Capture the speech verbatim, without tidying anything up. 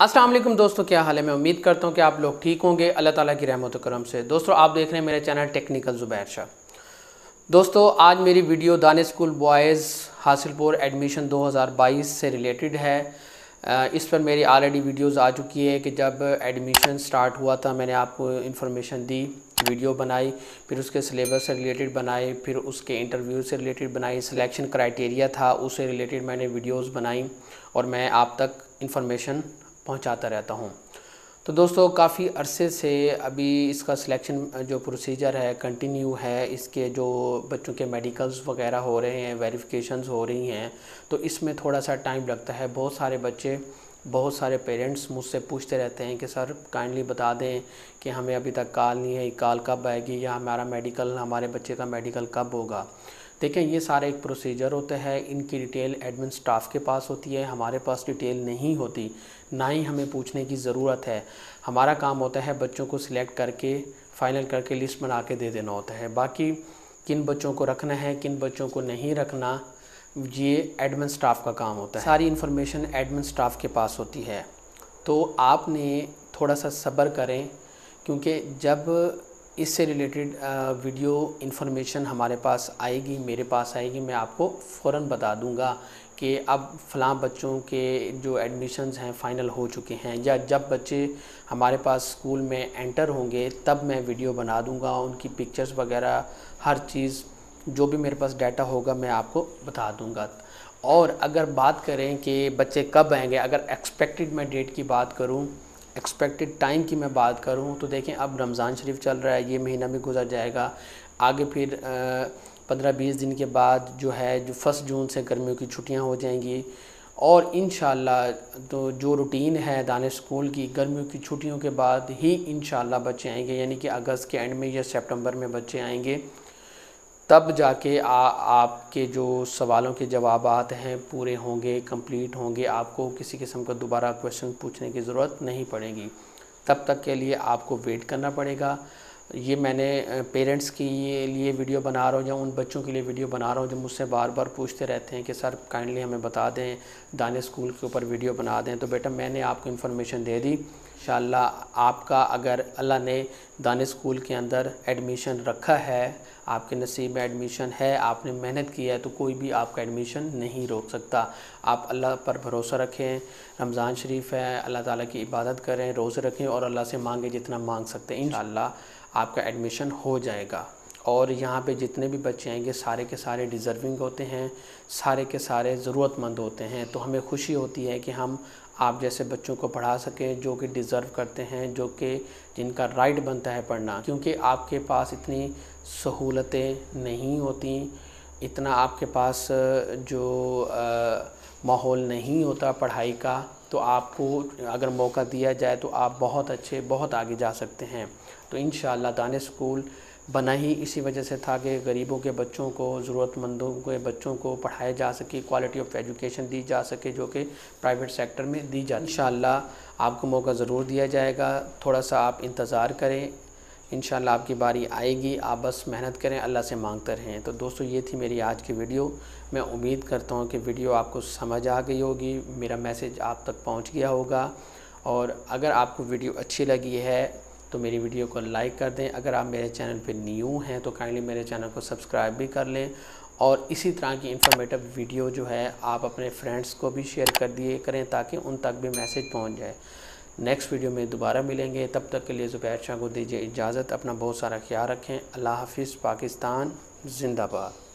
अस्सलाम वालेकुम दोस्तों, क्या हाल है। मैं उम्मीद करता हूँ कि आप लोग ठीक होंगे अल्लाह ताला की रहमत करम से। दोस्तों, आप देख रहे हैं मेरे चैनल टेक्निकल ज़ुबैर शाह। दोस्तों, आज मेरी video Danish school boys Hasilpur admission दो हज़ार बाईस से रिलेटेड है। इस पर मेरी ऑलरेडी वीडियोस आ चुकी है कि जब एडमिशन स्टार्ट हुआ था मैंने आपको इन्फॉर्मेशन दी, वीडियो बनाई, फिर उसके सिलेबस से रिलेटेड बनाए, फिर उसके इंटरव्यू से रिलेटेड बनाई, सिलेक्शन क्राइटेरिया था उससे रिलेटेड मैंने वीडियोस बनाई और मैं आप तक इन्फॉर्मेशन पहुंचाता रहता हूं। तो दोस्तों, काफ़ी अरसे से अभी इसका सिलेक्शन जो प्रोसीजर है कंटिन्यू है। इसके जो बच्चों के मेडिकल्स वगैरह हो रहे हैं, वेरिफिकेशंस हो रही हैं, तो इसमें थोड़ा सा टाइम लगता है। बहुत सारे बच्चे, बहुत सारे पेरेंट्स मुझसे पूछते रहते हैं कि सर काइंडली बता दें कि हमें अभी तक कॉल नहीं है, कॉल कब आएगी, या हमारा मेडिकल, हमारे बच्चे का मेडिकल कब होगा। देखें, ये सारे एक प्रोसीजर होते हैं। इनकी डिटेल एडमिन स्टाफ के पास होती है, हमारे पास डिटेल नहीं होती, ना ही हमें पूछने की ज़रूरत है। हमारा काम होता है बच्चों को सिलेक्ट करके, फ़ाइनल करके लिस्ट बना के दे देना होता है। बाकी किन बच्चों को रखना है, किन बच्चों को नहीं रखना, ये एडमिन स्टाफ का काम होता है। सारी इन्फॉर्मेशन एडमिन स्टाफ के पास होती है। तो आपने थोड़ा सा सब्र करें, क्योंकि जब इससे रिलेटेड वीडियो इन्फॉर्मेशन हमारे पास आएगी, मेरे पास आएगी, मैं आपको फ़ौरन बता दूंगा कि अब फ़लाँ बच्चों के जो एडमिशन्स हैं फ़ाइनल हो चुके हैं, या जब बच्चे हमारे पास स्कूल में एंटर होंगे तब मैं वीडियो बना दूंगा। उनकी पिक्चर्स वगैरह, हर चीज़ जो भी मेरे पास डाटा होगा मैं आपको बता दूंगा। और अगर बात करें कि बच्चे कब आएंगे, अगर एक्सपेक्टेड मैं डेट की बात करूँ, एक्सपेक्टेड टाइम की मैं बात करूं, तो देखें अब रमज़ान शरीफ चल रहा है, ये महीना भी गुजर जाएगा। आगे फिर पंद्रह बीस दिन के बाद जो है जो फर्स्ट जून से गर्मियों की छुट्टियां हो जाएंगी, और इंशाल्लाह तो जो रूटीन है दानिश स्कूल की, गर्मियों की छुट्टियों के बाद ही इंशाल्लाह बच्चे आएंगे, यानी कि अगस्त के एंड में या सितंबर में बच्चे आएंगे। तब जाके आ, आपके जो सवालों के जवाबात हैं पूरे होंगे, कंप्लीट होंगे। आपको किसी किस्म का दोबारा क्वेश्चन पूछने की ज़रूरत नहीं पड़ेगी। तब तक के लिए आपको वेट करना पड़ेगा। ये मैंने पेरेंट्स के लिए वीडियो बना रहा हूँ, या उन बच्चों के लिए वीडियो बना रहा हूँ जो मुझसे बार बार पूछते रहते हैं कि सर काइंडली हमें बता दें, दानिश स्कूल के ऊपर वीडियो बना दें। तो बेटा, मैंने आपको इन्फॉर्मेशन दे दी। इंशाल्लाह आपका, अगर अल्लाह ने दानिश स्कूल के अंदर एडमिशन रखा है, आपके नसीब में एडमिशन है, आपने मेहनत की है, तो कोई भी आपका एडमिशन नहीं रोक सकता। आप अल्लाह पर भरोसा रखें। रमज़ान शरीफ है, अल्लाह ताला की इबादत करें, रोज़े रखें और अल्लाह से मांगें जितना मांग सकते हैं। इंशाल्लाह आपका एडमिशन हो जाएगा। और यहाँ पे जितने भी बच्चे आएंगे सारे के सारे डिज़र्विंग होते हैं, सारे के सारे ज़रूरतमंद होते हैं। तो हमें खुशी होती है कि हम आप जैसे बच्चों को पढ़ा सकें जो कि डिज़र्व करते हैं, जो कि जिनका राइट बनता है पढ़ना, क्योंकि आपके पास इतनी सहूलतें नहीं होती, इतना आपके पास जो आ, माहौल नहीं होता पढ़ाई का। तो आपको अगर मौका दिया जाए तो आप बहुत अच्छे, बहुत आगे जा सकते हैं। तो इंशाल्लाह दानिश स्कूल बना ही इसी वजह से था कि गरीबों के बच्चों को, ज़रूरतमंदों के बच्चों को पढ़ाया जा सके, क्वालिटी ऑफ एजुकेशन दी जा सके जो कि प्राइवेट सेक्टर में दी जाती है। इंशाल्लाह आपको मौका ज़रूर दिया जाएगा। थोड़ा सा आप इंतज़ार करें, इंशाल्लाह आपकी बारी आएगी। आप बस मेहनत करें, अल्लाह से मांगते रहें। तो दोस्तों, ये थी मेरी आज की वीडियो। मैं उम्मीद करता हूँ कि वीडियो आपको समझ आ गई होगी, मेरा मैसेज आप तक पहुँच गया होगा। और अगर आपको वीडियो अच्छी लगी है तो मेरी वीडियो को लाइक कर दें। अगर आप मेरे चैनल पर न्यू हैं तो काइंडली मेरे चैनल को सब्सक्राइब भी कर लें, और इसी तरह की इंफॉर्मेटिव वीडियो जो है आप अपने फ्रेंड्स को भी शेयर कर दिए करें, ताकि उन तक भी मैसेज पहुंच जाए। नेक्स्ट वीडियो में दोबारा मिलेंगे, तब तक के लिए ज़ुबैर शाह को दीजिए इजाज़त। अपना बहुत सारा ख्याल रखें। अल्लाह हाफिज़। पाकिस्तान जिंदाबाद।